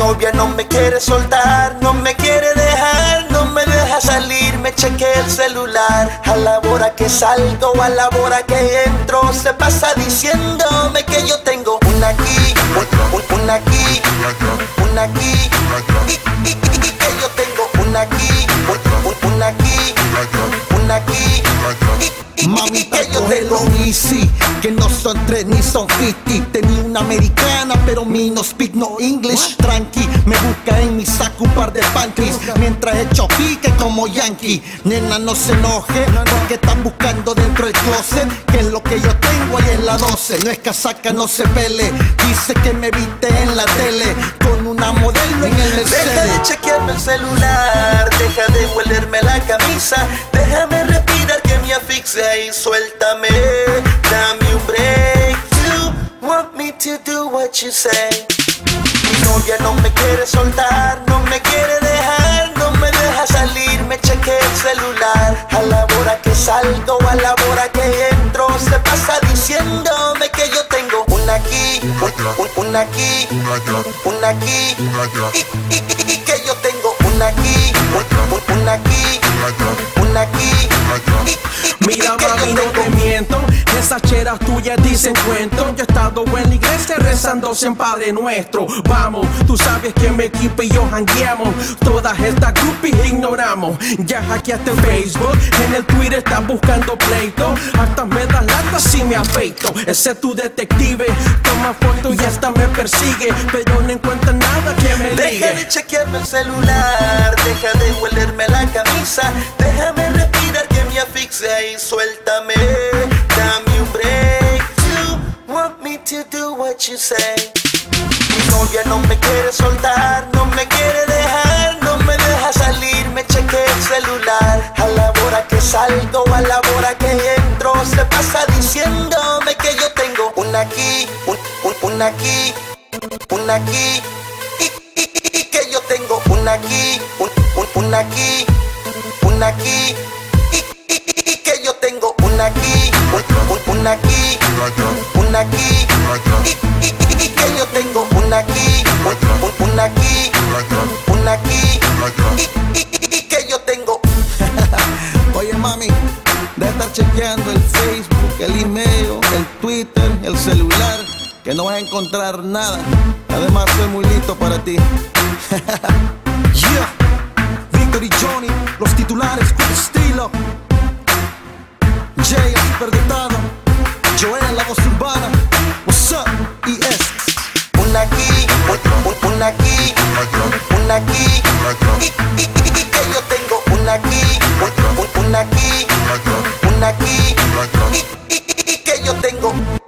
novia no me quiere soltar, no me quiere dejar, no me deja salir, me chequea el celular. A la hora que salgo, a la hora que entro, se pasa diciéndome que yo tengo una aquí, una aquí, una aquí, y que yo tengo una aquí, una aquí, una aquí, mamita, cógelo easy, que no son tres ni son 50. Tenía una americana, pero mi no speak no English. Tranqui, me busca en mi saco un par de panties, mientras echo pique como yankee. Nena, no se enoje, porque están buscando dentro del closet, que es lo que yo tengo ahí en la 12. No es casaca, no se pele, dice que me viste en la tele, con una modelo en el Mercedes. Deja de chequearme el celular, deja de huelerme la camisa, déjame respirar que me asfixia y suéltame, dame un break. You want me to do what you say. Mi novia no me quiere soltar, no me quiere dejar, no me deja salir, me chequea el celular. A la hora que salgo, a la hora que entro, se pasa diciéndome que yo tengo una aquí, una aquí, una aquí, y que yo tengo una aquí, una aquí, una aquí. Mira, mami, no te miento, esas cheras tuyas dicen cuento. Yo he estado en la iglesia rezando sin Padre Nuestro. Vamos, tú sabes que mi equipo y yo jangueamos, todas estas groupies ignoramos. Ya hackeaste Facebook, en el Twitter estás buscando pleito, hasta me das lata si me afeito. Ese es tu detective, toma foto y hasta me persigue, pero no encuentra nada que me ligue. Deja de chequearme el celular, deja de huelerme la camisa, déjame respirar que me asfixia y suéltame, dame un break. You want me to do what you say. Mi novia no me quiere soltar, no me quiere dejar, no me deja salir, me chequea el celular. A la hora que salgo, a la hora que entro, se pasa diciéndome que yo tengo una aquí, una aquí, una aquí, y que yo tengo una aquí, una aquí, una aquí, y que yo tengo una aquí, una aquí, una aquí, y que yo tengo una aquí, una aquí, una aquí, y que yo tengo. Oye, mami, deja estar chequeando el Facebook, el email, el Twitter, el celular, que no vas a encontrar nada. Además, soy muy listo para ti. Yeah. Víctor y Johnny, los titulares con estilo. Jay, el superdotado. Joel, la voz urbana. What's up? Y es una aquí, una aquí, una aquí, y que yo tengo una aquí, una aquí, una aquí, y que yo tengo.